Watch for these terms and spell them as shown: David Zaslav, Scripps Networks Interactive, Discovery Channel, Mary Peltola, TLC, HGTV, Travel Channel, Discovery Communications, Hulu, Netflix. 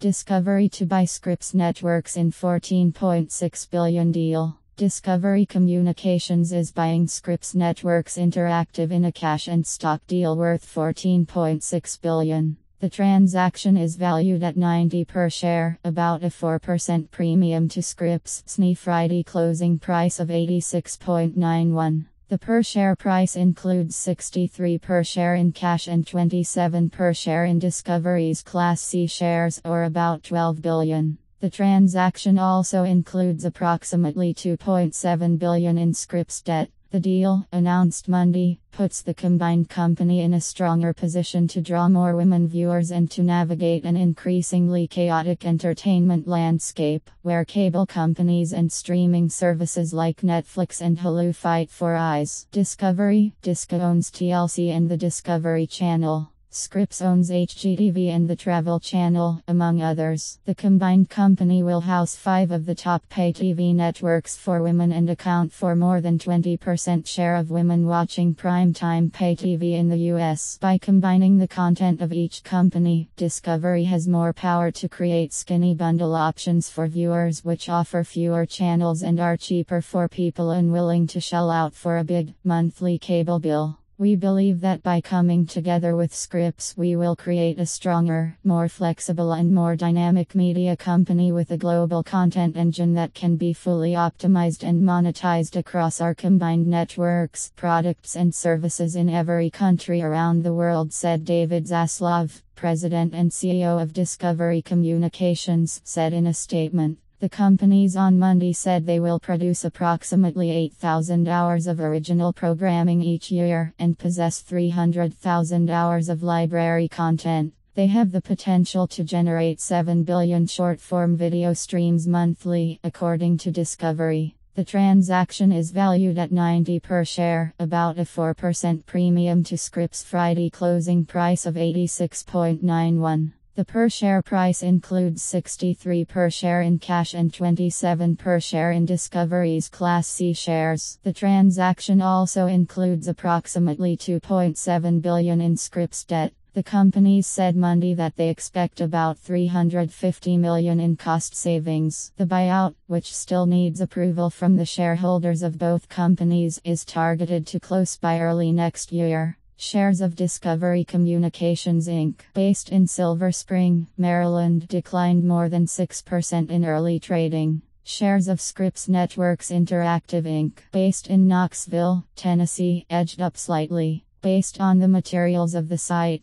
Discovery to buy Scripps Networks in $14.6 billion deal. Discovery Communications is buying Scripps Networks Interactive in a cash and stock deal worth $14.6 billion. The transaction is valued at $90 per share, about a 4% premium to Scripps' Friday closing price of $86.91. The per share price includes $63 per share in cash and $27 per share in Discovery's Class C shares, or about $12 billion. The transaction also includes approximately $2.7 billion in Scripps debt. The deal, announced Monday, puts the combined company in a stronger position to draw more women viewers and to navigate an increasingly chaotic entertainment landscape, where cable companies and streaming services like Netflix and Hulu fight for eyes. Discovery owns TLC and the Discovery Channel. Scripps owns HGTV and the Travel Channel, among others. The combined company will house 5 of the top pay TV networks for women and account for more than 20% share of women watching primetime pay TV in the US. By combining the content of each company, Discovery has more power to create skinny bundle options for viewers, which offer fewer channels and are cheaper for people unwilling to shell out for a big monthly cable bill. We believe that by coming together with Scripps, we will create a stronger, more flexible and more dynamic media company with a global content engine that can be fully optimized and monetized across our combined networks, products and services in every country around the world, said David Zaslav, president and CEO of Discovery Communications, said in a statement. The companies on Monday said they will produce approximately 8,000 hours of original programming each year and possess 300,000 hours of library content. They have the potential to generate 7 billion short-form video streams monthly, according to Discovery. The transaction is valued at $90 per share, about a 4% premium to Scripps' Friday closing price of $86.91. The per share price includes $63 per share in cash and $27 per share in Discovery's Class C shares. The transaction also includes approximately $2.7 billion in Scripps debt. The companies said Monday that they expect about $350 million in cost savings. The buyout, which still needs approval from the shareholders of both companies, is targeted to close by early next year. Shares of Discovery Communications Inc., based in Silver Spring, Maryland, declined more than 6% in early trading. Shares of Scripps Networks Interactive Inc., based in Knoxville, Tennessee, edged up slightly. Based on the materials of the site,